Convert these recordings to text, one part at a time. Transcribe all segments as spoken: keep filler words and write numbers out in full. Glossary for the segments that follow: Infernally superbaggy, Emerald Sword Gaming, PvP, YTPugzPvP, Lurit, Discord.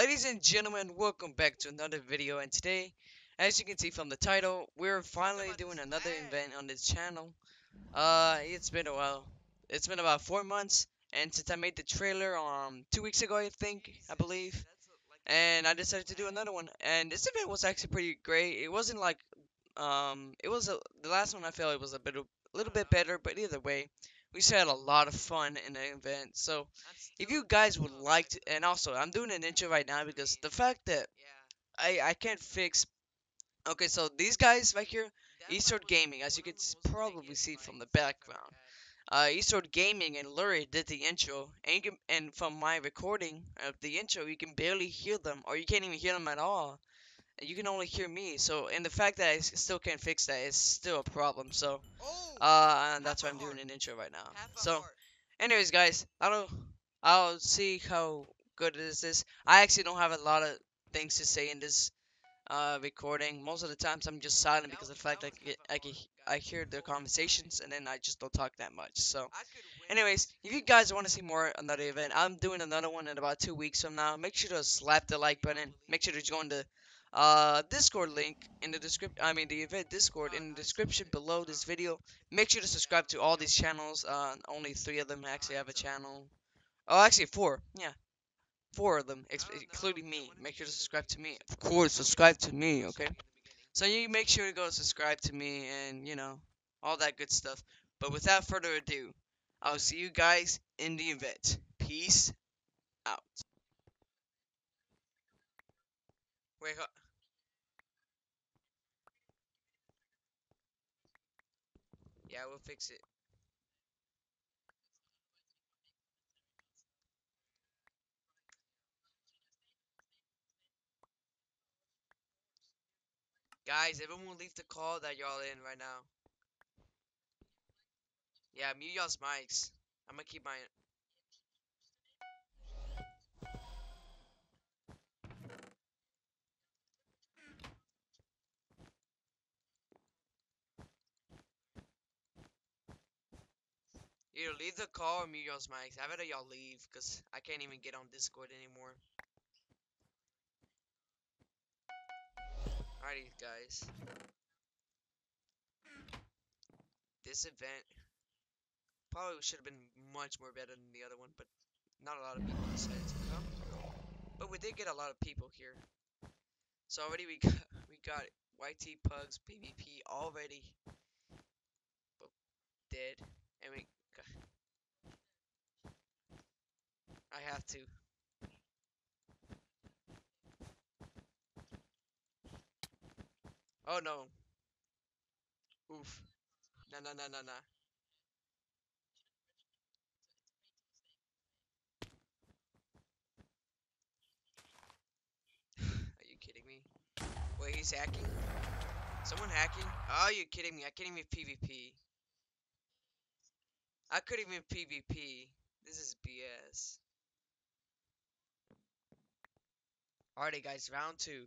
Ladies and gentlemen, welcome back to another video, and today, as you can see from the title, we're finally doing another event on this channel. Uh, it's been a while. It's been about four months, and since I made the trailer um two weeks ago, I think, I believe, and I decided to do another one. And this event was actually pretty great. It wasn't like um, it was a, the last one I felt it was a bit a little bit better, but either way, we still had a lot of fun in the event. So if you guys would like to, and also I'm doing an intro right now because the fact that I, I can't fix. Okay, so these guys right here, Y T Pugs Gaming, as you can probably see from the background, uh, Y T Pugs Gaming and Lurit did the intro, and you can, and from my recording of the intro, you can barely hear them, or you can't even hear them at all. You can only hear me. So, and the fact that I still can't fix that is still a problem. So, uh, and that's why I'm doing an intro right now. So, anyways, guys, I don't. I'll see how good this is. I actually don't have a lot of things to say in this uh, recording. Most of the times, I'm just silent because of the fact I can, I can I hear their conversations, and then I just don't talk that much. So, anyways, if you guys want to see more another event, I'm doing another one in about two weeks from now. Make sure to slap the like button. Make sure to join the uh Discord link in the description, I mean the event Discord in the description below this video. Make sure to subscribe to all these channels. Uh only three of them actually have a channel. Oh, actually four. Yeah, four of them including me. Make sure to subscribe to me, of course. Subscribe to me, okay? So you make sure to go subscribe to me, and you know, all that good stuff. But without further ado, I'll see you guys in the event. Peace out. Wait, hold. Yeah, we'll fix it. Guys, everyone leave the call that y'all in right now. Yeah, mute y'all's mics. I'm gonna keep mine. Either leave the call or mute y'all's mics. I better y'all leave, because I can't even get on Discord anymore. Alrighty, guys. This event probably should have been much more better than the other one, but not a lot of people decided to come. But we did get a lot of people here. So already we got, we got Y T Pugs PvP already dead. And we I have to. Oh no. Oof. No, no, no, no, no. Are you kidding me? Wait, he's hacking? Someone hacking? Oh, are you kidding me? I can't even PvP. I couldn't even PvP. This is B S. Alrighty, guys, round two.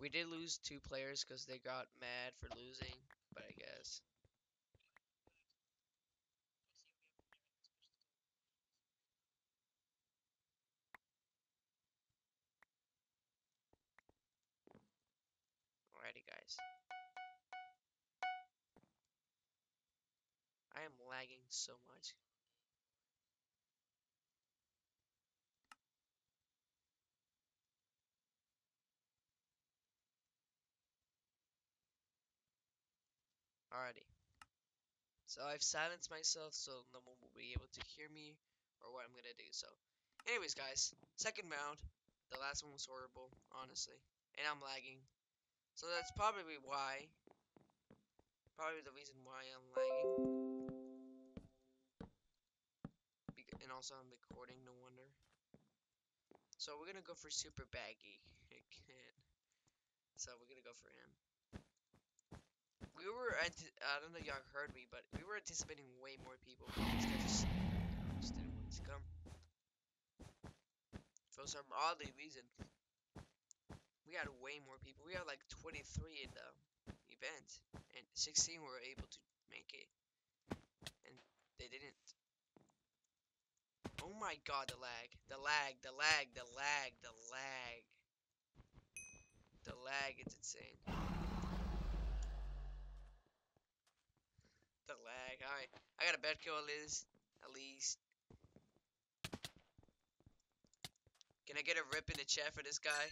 We did lose two players because they got mad for losing, but I guess. Alrighty, guys. I am lagging so much. Alrighty. So I've silenced myself so no one will be able to hear me or what I'm gonna do. So anyways, guys, second round. The last one was horrible, honestly. And I'm lagging. So that's probably why, probably the reason why I'm lagging, because, and also I'm recording, no wonder. So we're gonna go for superbaggy again. So we're gonna go for him. We were, I don't know if y'all heard me, but we were anticipating way more people. These guys just, just didn't want to come for some oddly reason. We had way more people. We had like twenty-three in the event, and sixteen were able to make it, and they didn't. my god, the lag. The lag, the lag, the lag, the lag. The lag, it's insane. The lag, alright. I got a bad kill at least. At least. Can I get a rip in the chat for this guy?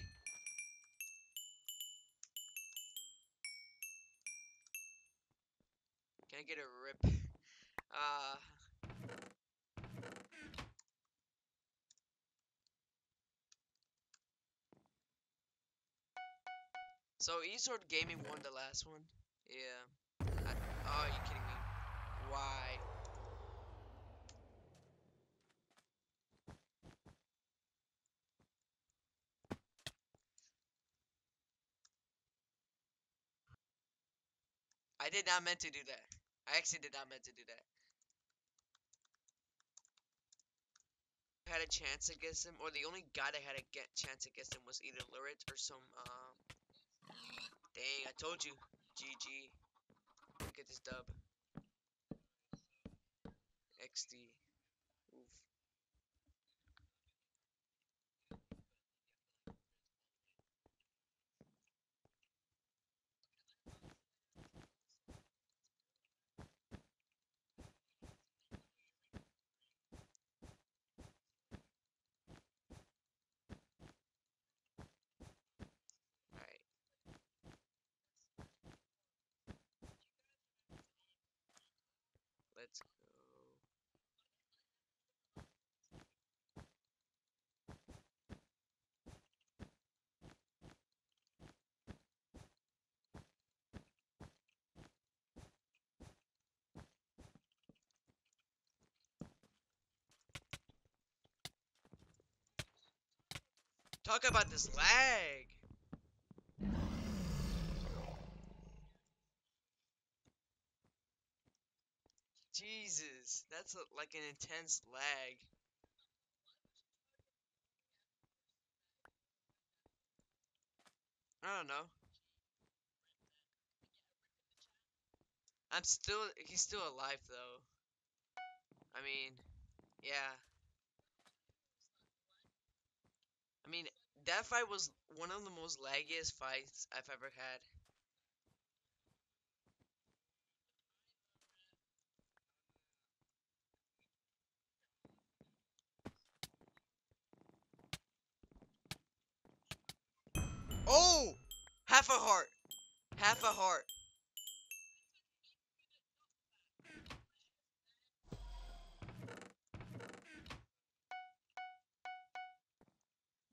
Can I get a rip? Uh... So, YT Sword Gaming won the last one. Yeah. I, oh, are you kidding me? Why? I did not meant to do that. I actually did not meant to do that. I had a chance against him, or the only guy that had a get chance against him was either Lurit or some, um... dang, I told you. G G. Look at this dub. X D. Oof. Let's go. Talk about this lag. Jesus, that's a, like an intense lag. I don't know. I'm still, he's still alive though. I mean, yeah. I mean, that fight was one of the most laggiest fights I've ever had. Oh! Half a heart. Half a heart.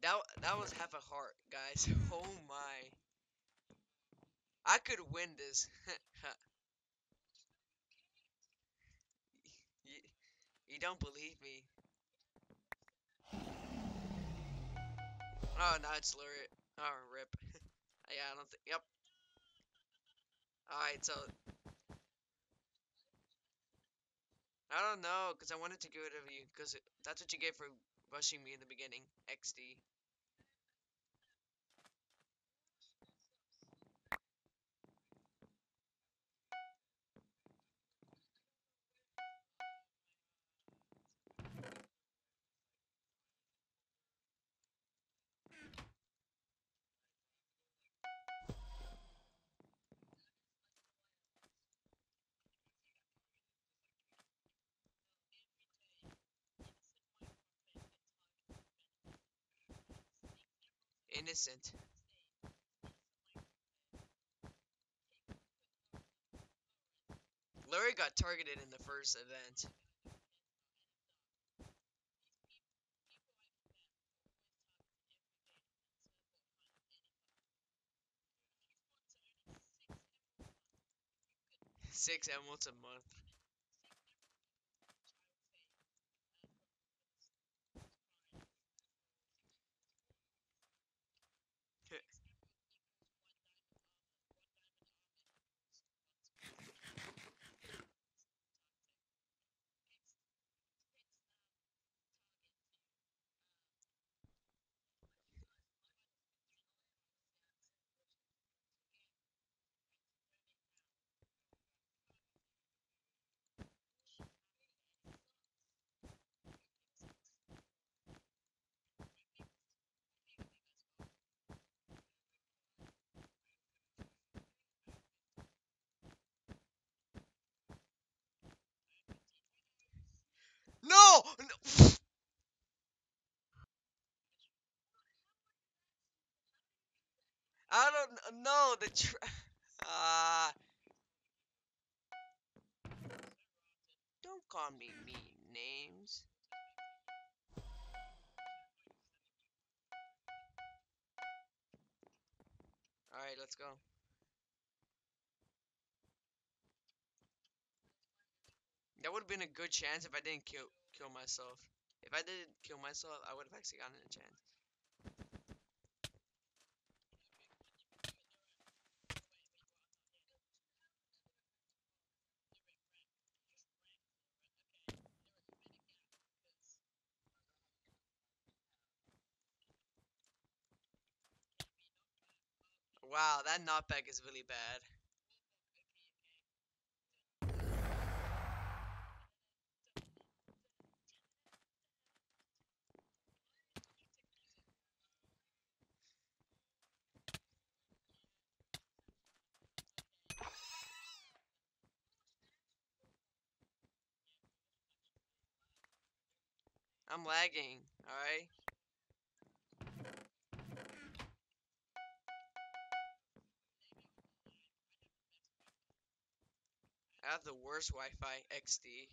That, that was half a heart, guys. Oh my. I could win this. you, you don't believe me. Oh, no, it's Lurit. Oh, rip. yeah, I don't think. Yep. Alright, so. I don't know, because I wanted to get rid of you, because that's what you get for rushing me in the beginning. X D. Innocent. Larry got targeted in the first event. Six and once a month. I don't know the tra uh, don't call me mean names. Alright, let's go. That would have been a good chance if I didn't kill kill myself. If I didn't kill myself, I would have actually gotten a chance. Wow, that knockback is really bad. I'm lagging, alright? I have the worst Wi-Fi X D.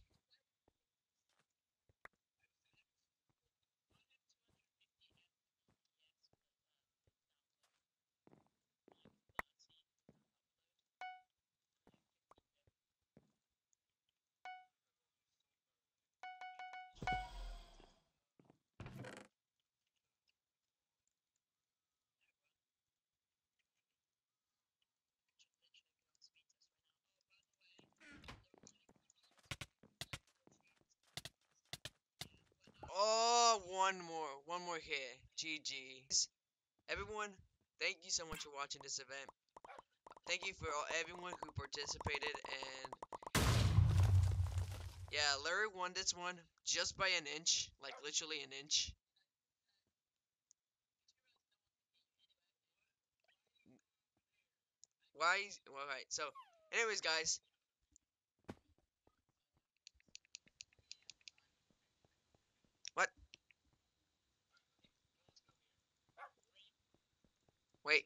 One more, one more here. G G's. Everyone, thank you so much for watching this event. Thank you for all, everyone who participated, and yeah, Larry won this one just by an inch, like literally an inch. Why? Well, all right. So, anyways, guys. Wait.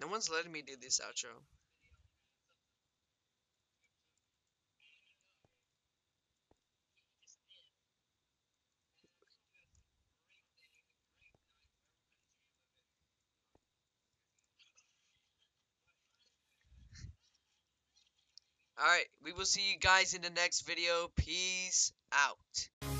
No one's letting me do this outro. Alright, we will see you guys in the next video. Peace out.